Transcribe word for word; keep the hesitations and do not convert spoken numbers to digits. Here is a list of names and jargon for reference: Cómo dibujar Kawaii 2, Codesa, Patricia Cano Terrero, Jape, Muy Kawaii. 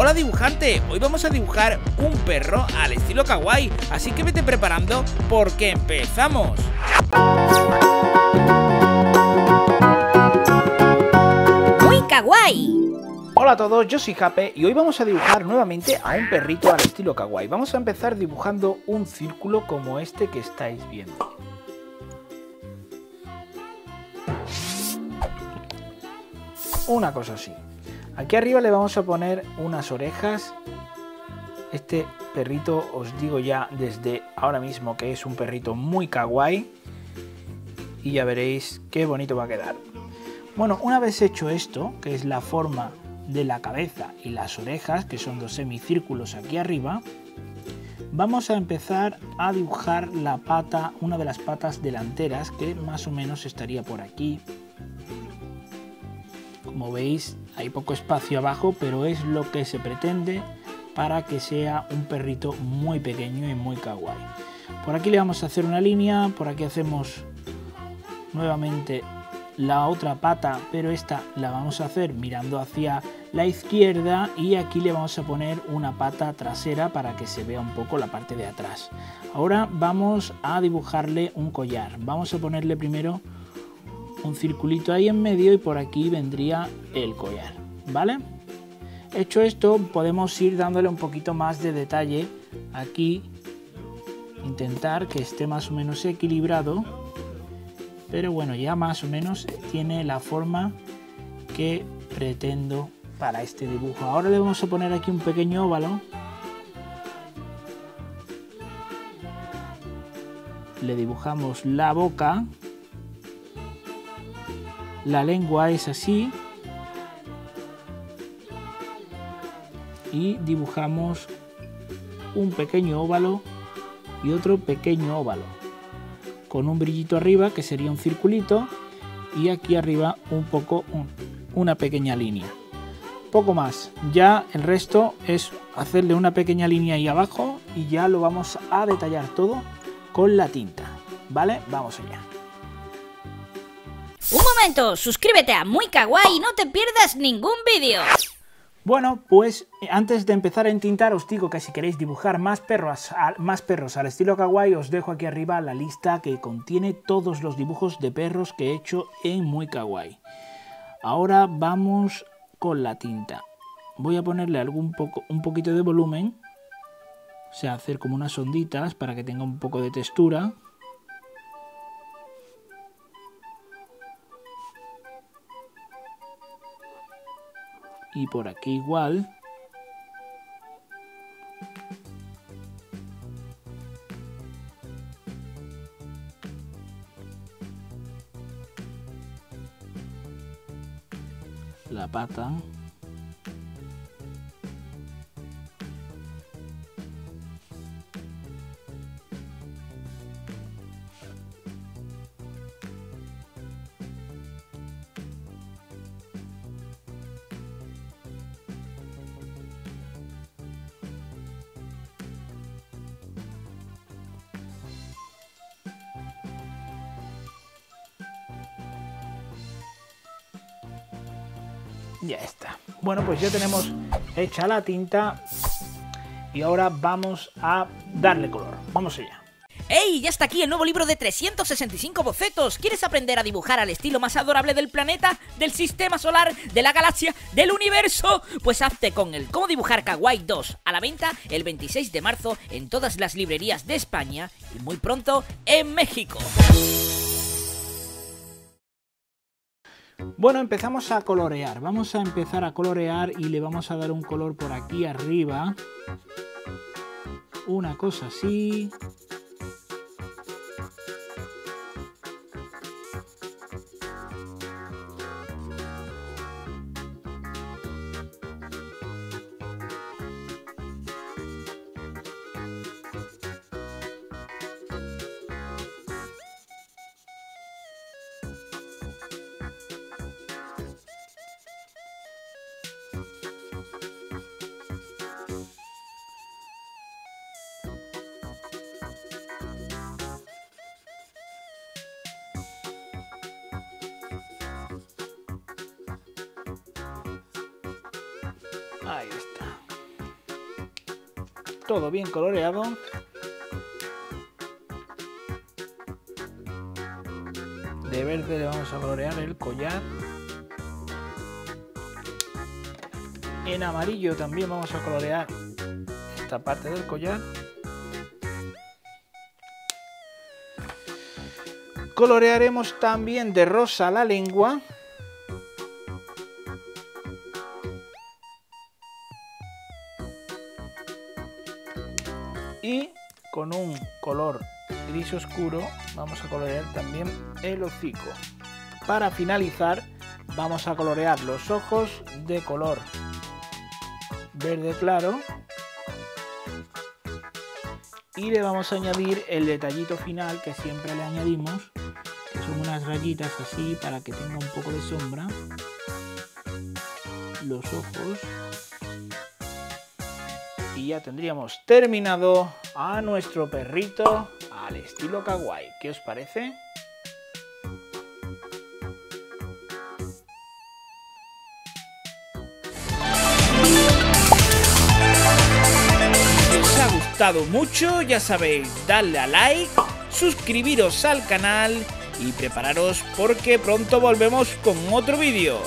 Hola dibujante, hoy vamos a dibujar un perro al estilo kawaii, así que vete preparando porque empezamos. Muy kawaii. Hola a todos, yo soy Jape y hoy vamos a dibujar nuevamente a un perrito al estilo kawaii. Vamos a empezar dibujando un círculo como este que estáis viendo. Una cosa así. Aquí arriba le vamos a poner unas orejas. Este perrito, os digo ya desde ahora mismo que es un perrito muy kawaii. Y ya veréis qué bonito va a quedar. Bueno, una vez hecho esto, que es la forma de la cabeza y las orejas, que son dos semicírculos aquí arriba, vamos a empezar a dibujar la pata, una de las patas delanteras, que más o menos estaría por aquí. Como veis, hay poco espacio abajo, pero es lo que se pretende para que sea un perrito muy pequeño y muy kawaii. Por aquí le vamos a hacer una línea, por aquí hacemos nuevamente la otra pata, pero esta la vamos a hacer mirando hacia la izquierda, y aquí le vamos a poner una pata trasera para que se vea un poco la parte de atrás. Ahora vamos a dibujarle un collar. Vamos a ponerle primero un circulito ahí en medio y por aquí vendría el collar, ¿vale? Hecho esto, podemos ir dándole un poquito más de detalle aquí, intentar que esté más o menos equilibrado, pero bueno, ya más o menos tiene la forma que pretendo para este dibujo. Ahora le vamos a poner aquí un pequeño óvalo, le dibujamos la boca. La lengua es así y dibujamos un pequeño óvalo y otro pequeño óvalo con un brillito arriba que sería un circulito y aquí arriba un poco un, una pequeña línea. Poco más, ya el resto es hacerle una pequeña línea ahí abajo y ya lo vamos a detallar todo con la tinta, ¿vale? Vamos allá. Un momento, suscríbete a Muy Kawaii y no te pierdas ningún vídeo. Bueno, pues antes de empezar a entintar os digo que si queréis dibujar más perros, más perros al estilo kawaii, os dejo aquí arriba la lista que contiene todos los dibujos de perros que he hecho en Muy Kawaii. Ahora vamos con la tinta. Voy a ponerle algún poco, un poquito de volumen, o sea, hacer como unas onditas para que tenga un poco de textura. Y por aquí igual. La pata. Ya está. Bueno, pues ya tenemos hecha la tinta y ahora vamos a darle color. Vamos allá. ¡Hey! Ya está aquí el nuevo libro de trescientos sesenta y cinco bocetos. ¿Quieres aprender a dibujar al estilo más adorable del planeta, del sistema solar, de la galaxia, del universo? Pues hazte con el Cómo dibujar Kawaii dos, a la venta el veintiséis de marzo en todas las librerías de España y muy pronto en México. Bueno, empezamos a colorear. Vamos a empezar a colorear y le vamos a dar un color por aquí arriba. Una cosa así. Ahí está. todo bien coloreado. De verde le vamos a colorear el collar. En amarillo también vamos a colorear esta parte del collar. Colorearemos también de rosa la lengua. Y con un color gris oscuro vamos a colorear también el hocico. Para finalizar vamos a colorear los ojos de color verde claro. Y le vamos a añadir el detallito final que siempre le añadimos, que son unas rayitas así para que tenga un poco de sombra. Los ojos. Y ya tendríamos terminado a nuestro perrito al estilo kawaii. ¿Qué os parece? Mucho, ya sabéis, darle a like, suscribiros al canal y prepararos porque pronto volvemos con otro vídeo.